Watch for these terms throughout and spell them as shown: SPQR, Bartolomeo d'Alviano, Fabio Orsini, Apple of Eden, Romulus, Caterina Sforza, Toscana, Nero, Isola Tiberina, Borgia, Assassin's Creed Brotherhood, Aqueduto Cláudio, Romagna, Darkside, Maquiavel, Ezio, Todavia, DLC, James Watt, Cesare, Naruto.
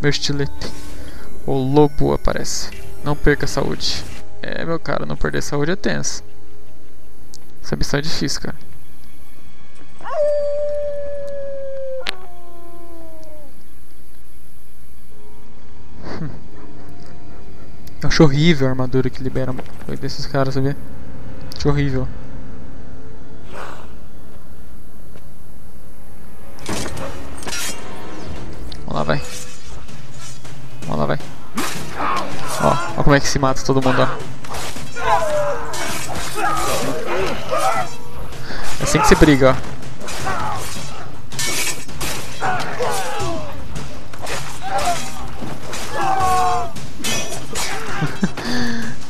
Meu estilete. O lobo aparece. Não perca a saúde. É, meu cara, não perder a saúde é tenso. Essa missão é difícil, cara. Eu acho horrível a armadura que libera desses caras, sabia? Acho horrível. Vamos lá, vai. Vamos lá, vai. Ó como é que se mata todo mundo, ó. É assim que se briga, ó.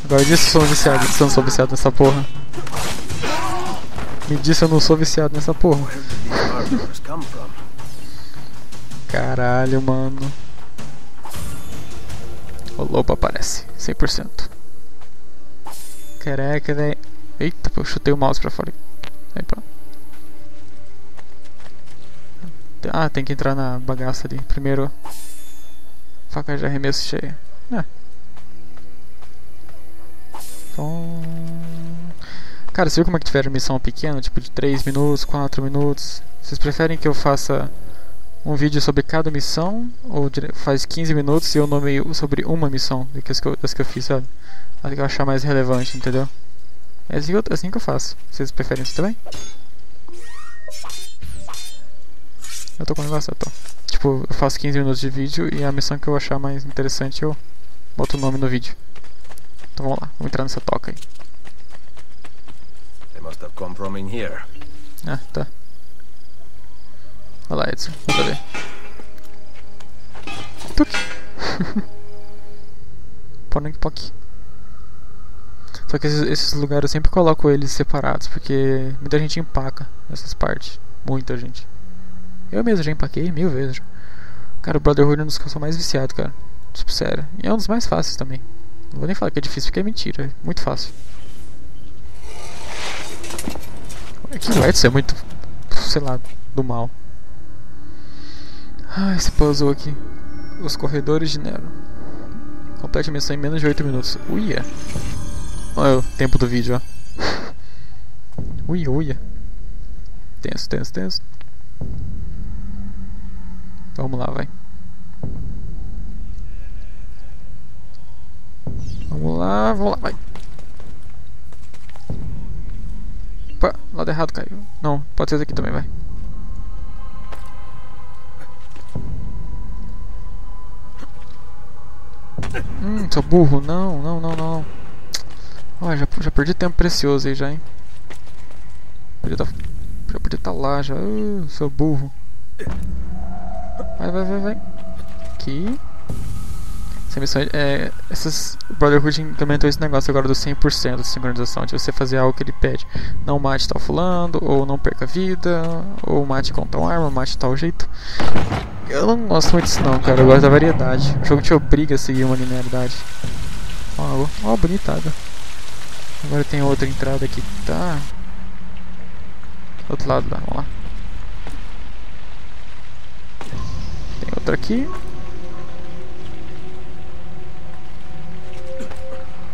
Agora diz se eu sou viciado, se eu não sou viciado nessa porra. Me diz se eu não sou viciado nessa porra. Caralho, mano. O lobo aparece, 100%. Caraca, velho. Eita, eu chutei o mouse pra fora. Aí, pronto. Ah, tem que entrar na bagaça ali. Primeiro, faca de arremesso cheia. Ah. Cara, você viu como é que tiveram missão pequena? Tipo de 3 minutos, 4 minutos. Vocês preferem que eu faça um vídeo sobre cada missão? Ou faz 15 minutos e eu nomeio sobre uma missão das que eu fiz, sabe? Acho que eu achar mais relevante, entendeu? É assim que eu faço. Vocês preferem isso também? Eu tô com negócio, eu tô. Tipo, eu faço 15 minutos de vídeo e a missão que eu achar mais interessante eu boto o nome no vídeo. Então vamos lá, vamos entrar nessa toca aí. Ah, tá. Olha lá, Edson, vamos ver. Tuque! Ponang-poc. Só que esses lugares eu sempre coloco eles separados, porque muita gente empaca nessas partes. Muita gente. Eu mesmo já empaquei 1000 vezes. Cara, o Brotherhood é um dos que eu sou mais viciado, cara. Tipo, sério. E é um dos mais fáceis também. Não vou nem falar que é difícil, porque é mentira. É muito fácil. É que o Edson é muito, sei lá, do mal. Ah, esse puzzle aqui. Os corredores de Nero. Complete a missão em menos de 8 minutos. Uia. Olha o tempo do vídeo, ó. Uia, uia. Tenso, tenso, tenso. Vamos lá, vai. Vamos lá, vai. Opa, lado errado caiu. Não, pode ser daqui também, vai. Sou burro. Não, não, não, não. Olha, já perdi tempo precioso aí já, hein. Já podia estar lá já. Sou burro. Vai, vai, vai, vai. Aqui. Essa missão é... Essas... O Brotherhood implementou esse negócio agora do 100% de sincronização. De você fazer algo que ele pede. Não mate tal fulano, ou não perca a vida, ou mate com tal arma, mate tal jeito. Eu não gosto muito disso não, cara. Eu gosto da variedade. O jogo te obriga a seguir uma linearidade. Ó, ó, bonitada. Agora tem outra entrada aqui. Tá. Outro lado lá, vamos lá. Tem outra aqui.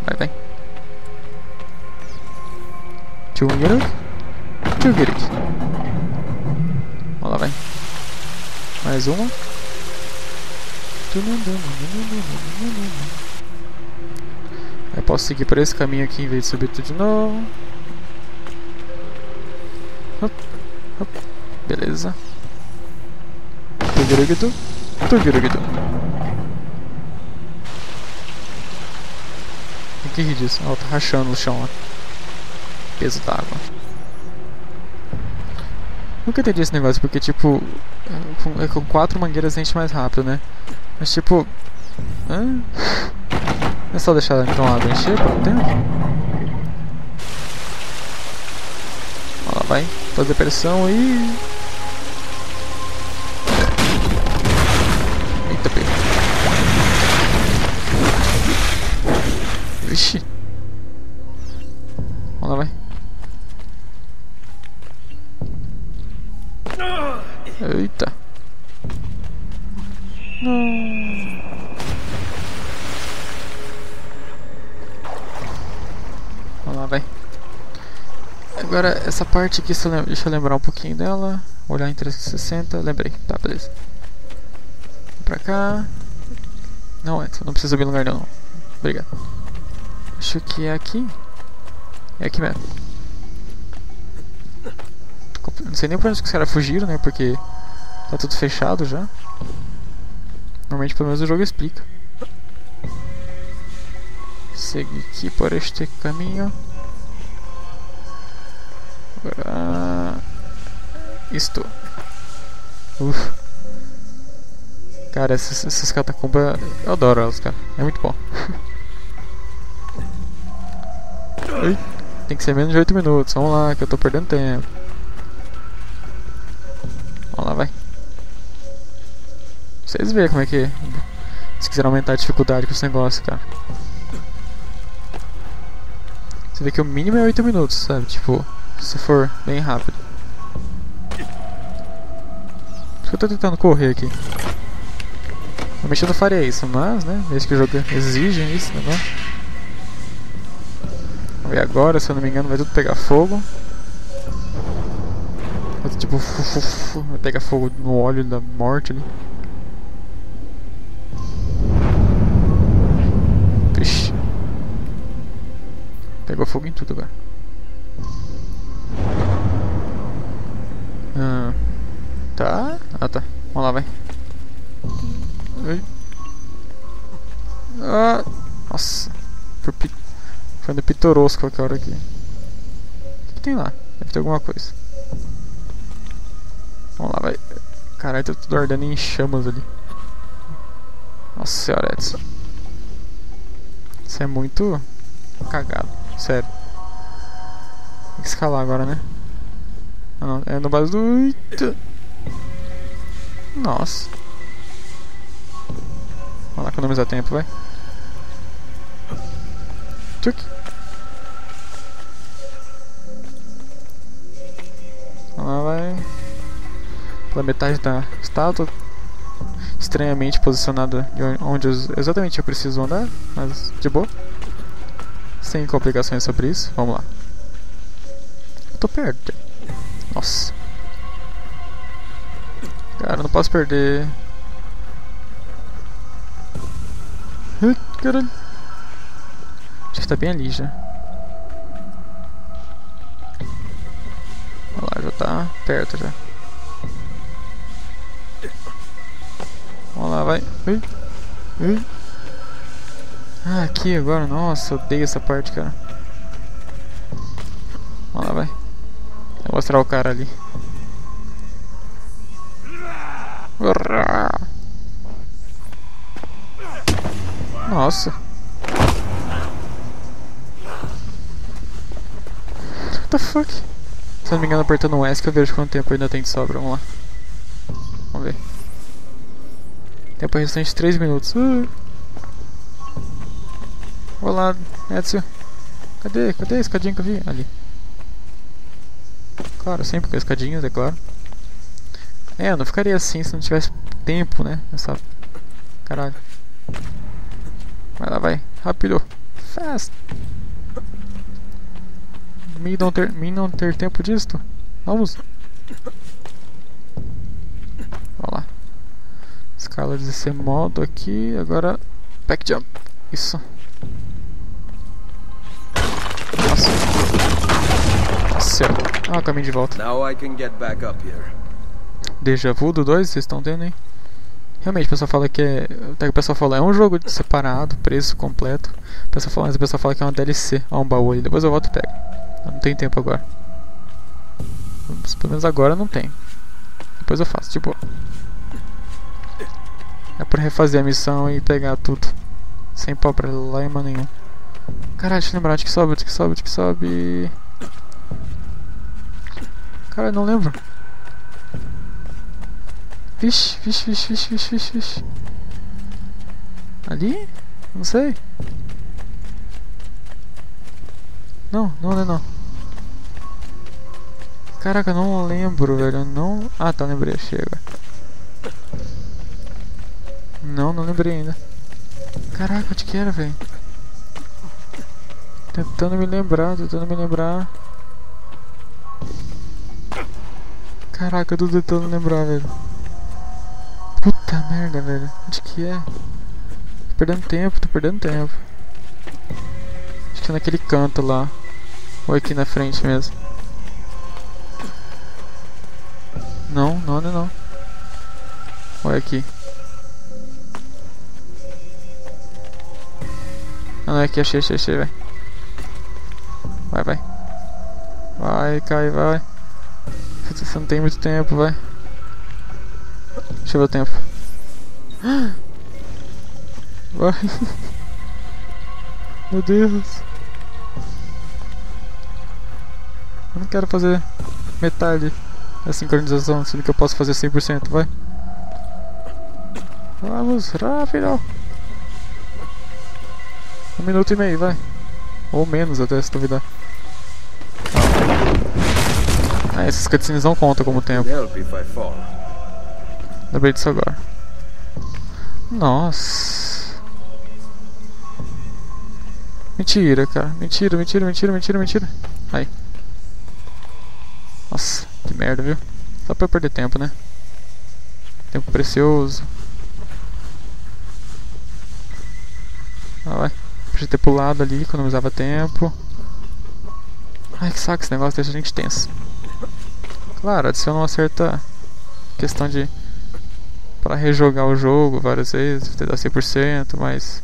Vai, vai. Tchugiruk. Tchugiruk. Vamos lá, vai. Mais uma. Eu posso seguir por esse caminho aqui em vez de subir tudo de novo. Hop, hop. Beleza. Tugirugidu. Tugirugidu. Que rir disso? Ó, tá rachando o chão lá. Peso da água. Nunca entendi esse negócio, porque tipo... Com 4 mangueiras enche mais rápido, né? Mas tipo... Hã? É só deixar então a água encher por um tempo? Olha lá, vai. Fazer pressão e... Eita, pega. Vixi. Vamos lá, vai. Eita. Vamos lá, vai. Agora essa parte aqui, deixa eu lembrar um pouquinho dela. Olhar em 360, lembrei. Tá, beleza. Vou pra cá. Não, não precisa subir lugar não. Obrigado. Acho que é aqui. É aqui mesmo. Não sei nem por onde os caras fugiram, né? Porque tá tudo fechado já. Normalmente pelo menos o jogo explica. Segue aqui por este caminho. Agora... Estou. Ufa. Cara, essas catacumbas... Eu adoro elas, cara. É muito bom. Ai, tem que ser menos de 8 minutos. Vamos lá, que eu tô perdendo tempo. Vamos lá, vai. Vocês veem como é que... Se quiser aumentar a dificuldade com esse negócio, cara. Você vê que o mínimo é 8 minutos, sabe? Tipo... Se for bem rápido. Acho que eu tô tentando correr aqui. Normalmente eu não faria isso, mas, né? Desde que o jogo exige isso, né? Vamos ver agora, se eu não me engano, vai tudo pegar fogo. Vai, tipo, vai pegar fogo no óleo da morte ali. Vixe. Pegou fogo em tudo agora. Tá? Ah, tá. Vamos lá, vai. Oi. Ah, nossa. Foi no pitorosco qualquer hora aqui. O que tem lá? Deve ter alguma coisa. Vamos lá, vai. Caralho, tá tudo ardendo em chamas ali. Nossa senhora, Edson. Isso é muito cagado. Sério. Tem que escalar agora, né? Ah, não. É no base do... Nossa. Vamos lá, economizar tempo, vai. Tchuk. Vamos lá, vai. Pela metade da estátua. Estranhamente posicionada onde exatamente eu preciso andar, mas de boa. Sem complicações sobre isso, vamos lá. Eu tô perto. Nossa. Cara, eu não posso perder. Ai, caralho. Acho que tá bem ali já. Olha lá, já tá perto já. Vamos lá, vai. Ai, ai. Ah, aqui agora, nossa, eu odeio essa parte, cara. Vamos lá, vai. Eu vou mostrar o cara ali. Nossa. What the fuck? Se não me engano, apertando o S que eu vejo quanto tempo ainda tem de sobra. Vamos lá. Vamos ver. Tempo restante 3 minutos. Olá, Edson. Cadê? Cadê a escadinha que eu vi? Ali. Claro, sempre com escadinhas, é claro. É, eu não ficaria assim se não tivesse tempo, né? Essa... Caralho. Vai lá, vai. Rápido. Fast. Me não ter tempo disto. Vamos. Olha lá. Escala desse modo aqui. Agora... Back jump. Isso. Nossa. Nossa. Ah, o caminho de volta. Agora eu posso voltar aqui. Deja vu do 2, vocês estão tendo, hein? Realmente, o pessoal fala que é... Até que o pessoal fala, é um jogo separado, preço completo. O pessoal fala, mas o pessoal fala que é uma DLC. Ó, um baú ali, depois eu volto e pego. Eu não tenho tempo agora. Pelo menos agora não tem. Depois eu faço, tipo... É pra refazer a missão e pegar tudo. Sem pau pra lá e mano nenhum. Caralho, deixa eu lembrar, onde que sobe, onde que sobe, onde que sobe... Caralho, não lembro. Vixe, vixe, vixe, vixe, vixe, vixe, vixe. Ali? Não sei. Não, não, não, não. Caraca, eu não lembro, velho. Eu não... Ah, tá, lembrei. Chega. Não, não lembrei ainda. Caraca, onde que era, velho? Tentando me lembrar. Caraca, eu tô tentando lembrar, velho. Puta merda, velho. Onde que é? Tô perdendo tempo. Acho que é naquele canto lá. Ou aqui na frente mesmo. Não. Olha aqui. Não, é aqui, achei, velho. Vai. Vai, cai, vai. Você não tem muito tempo, vai. Deixa eu ver o tempo. Vai. Meu Deus. Eu não quero fazer metade da sincronização, sendo que eu posso fazer 100%, vai. Vamos, rápido. 1 minuto e meio, vai. Ou menos até, se duvidar. Ah, esses cutscenes não contam como tempo. Lembrei disso agora. Nossa. Mentira, cara. Mentira. Aí. Nossa, que merda, viu? Só pra eu perder tempo, né? Tempo precioso. Ah, vai. Podia ter pulado ali, economizava tempo. Ai, que saco, esse negócio deixa a gente tenso. Claro, adiciona uma certa questão de... pra rejogar o jogo várias vezes, tentar 100%, mas...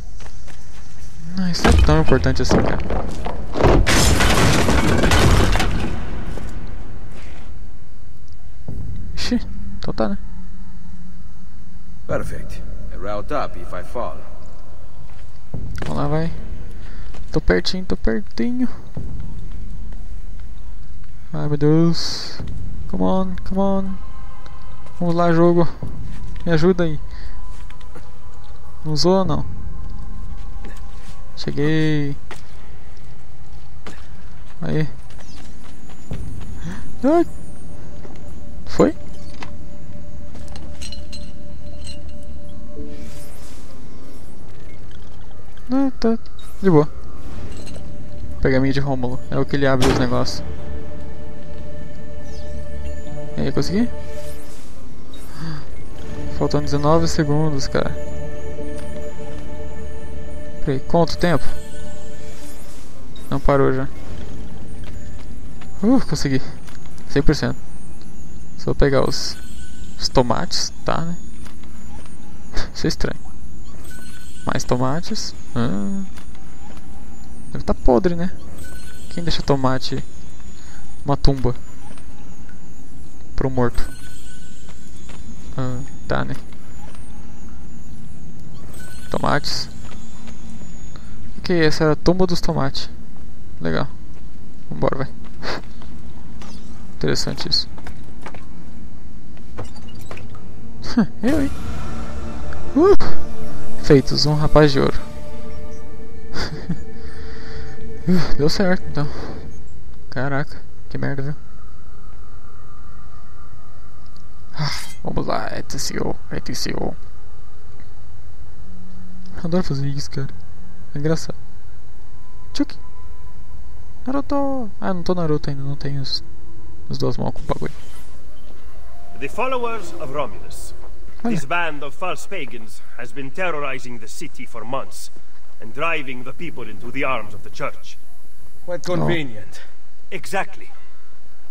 não, isso é tão importante assim, cara. Ixi, então tá, né? Perfeito. Route up if I fall. Vamos lá, vai. Tô pertinho. Ai, meu Deus. Come on. Vamos lá, jogo. Me ajuda aí. Não usou, não? Cheguei. Aí. Ai. Foi? Não, tá de boa. Pergaminho de Rômulo. É o que ele abre os negócios. E aí, consegui? Faltam 19 segundos, cara. Peraí, conta o tempo. Não parou já. Consegui. 100%. Só pegar os tomates, tá, né? Isso é estranho. Mais tomates. Deve estar podre, né? Quem deixa tomate uma tumba pro morto? Tá, né? Tomates. Ok, essa era a tumba dos tomates. Legal. Vambora, vai. Interessante isso. Eu, hein? Feitos, um rapaz de ouro. Deu certo, então. Caraca, que merda, viu? Ah, vamos lá, ETCO. Adoro fazer isso, cara. É engraçado. Tchuki. Naruto. Ah, não tô Naruto ainda, não tenho os duas mãos com o bagulho. The followers of Romulus. This band of false pagans has been terrorizing the city for months and driving the people into the arms of the church. Quite convenient. Exactly.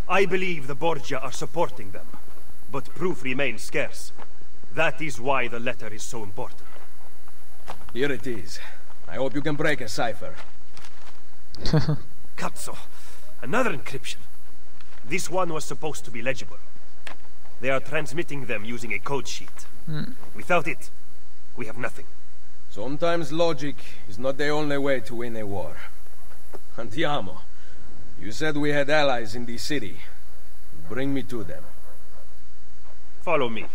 I believe the Borgia are supporting them, but proof remains scarce. That is why the letter is so important. Here it is. I hope you can break a cipher. Cazzo. Another encryption. This one was supposed to be legible. They are transmitting them using a code sheet. Without it, we have nothing. Sometimes logic is not the only way to win a war. Andiamo. You said we had allies in the city. Bring me to them. Follow me.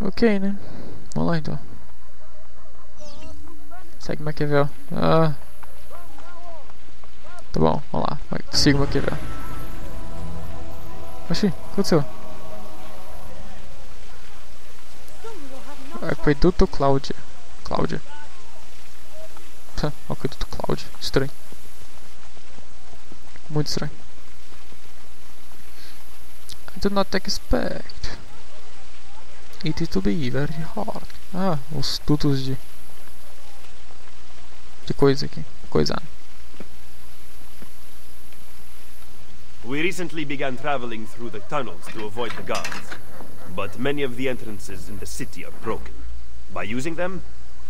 Ok, né? Vamos lá então. Segue Maquiavel. Tá bom, vamos lá. Siga Maquiavel. Oxi, o que aconteceu? Aqueduto Cláudio. Cláudio. Aqueduto Cláudio. Estranho. Muito estranho. I do not expect it to be very hard. Ah, os tutos de... de coisa aqui. Coisa. We recently began traveling through the tunnels to avoid the guards, but many of the entrances in the city are broken. By using them,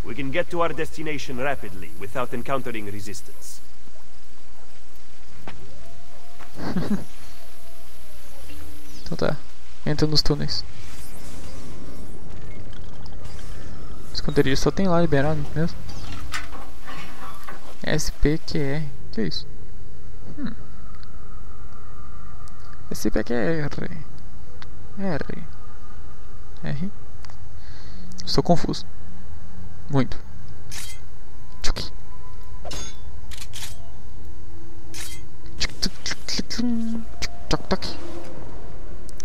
we can get to our destination rapidly without encountering resistance. Então tá, entra nos túneis. Esconderijo só tem lá liberado mesmo. SPQR, que é isso? SPQR. R. Estou confuso. Muito. Tchuki.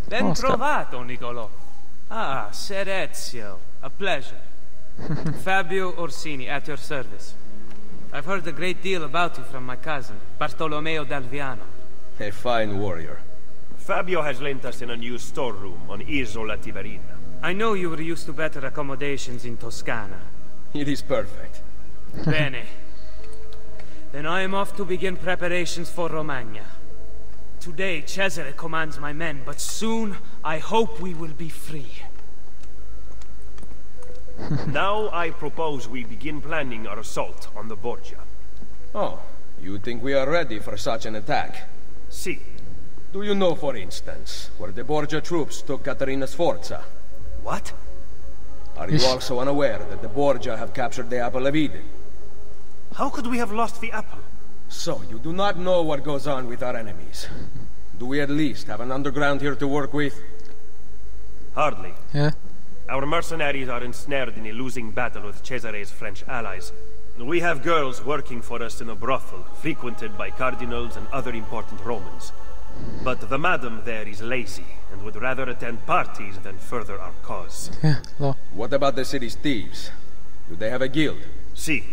Ben trovato, Nicolò. Ah, Ser Ezio. A pleasure. Fabio Orsini, at your service. I've heard a great deal about you from my cousin, Bartolomeo d'Alviano. A fine warrior. Fabio has lent us an unused storeroom on Isola Tiberina. I know you were used to better accommodations in Toscana. It is perfect. Bene. Then I am off to begin preparations for Romagna. Today Cesare commands my men, but soon I hope we will be free. Now I propose we begin planning our assault on the Borgia. Oh, you think we are ready for such an attack? Si. Do you know, for instance, where the Borgia troops took Caterina Sforza? What? Are you also unaware that the Borgia have captured the Apple of Eden? How could we have lost the Apple? So, you do not know what goes on with our enemies. Do we at least have an underground here to work with? Hardly. Yeah. Our mercenaries are ensnared in a losing battle with Cesare's French allies. We have girls working for us in a brothel, frequented by cardinals and other important Romans. But the madam there is lazy, and would rather attend parties than further our cause. What about the city's thieves? Do they have a guild? Si,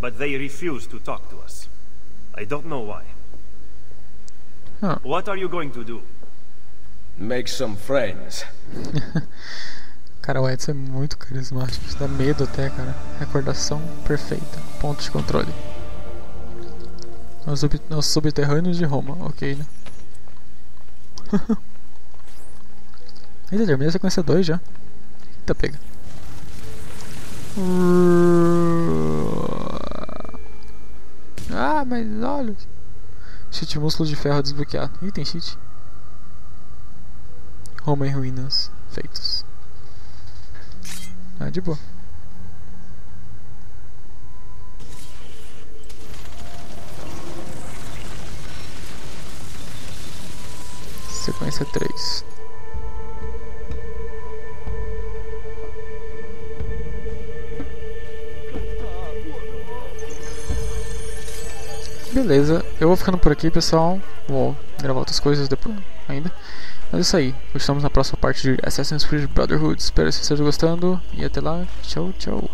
but they refuse to talk to us. I don't know why. Huh. What are you going to do? Make some friends. Cara, o Edson é muito carismático, dá medo até, cara. Recordação perfeita, ponto de controle. Os subterrâneos de Roma, ok, né? Ainda termina a sequência 2 já. Eita, pega. Ah, mas olha. Cheat músculo de ferro desbloqueado. Ih, tem cheat. Roma em ruínas. Feitos. Ah, de boa. Sequência 3. Beleza, eu vou ficando por aqui, pessoal. Vou gravar outras coisas depois ainda. Mas é isso aí, estamos na próxima parte de Assassin's Creed Brotherhood. Espero que vocês estejam gostando. E até lá, tchau, tchau.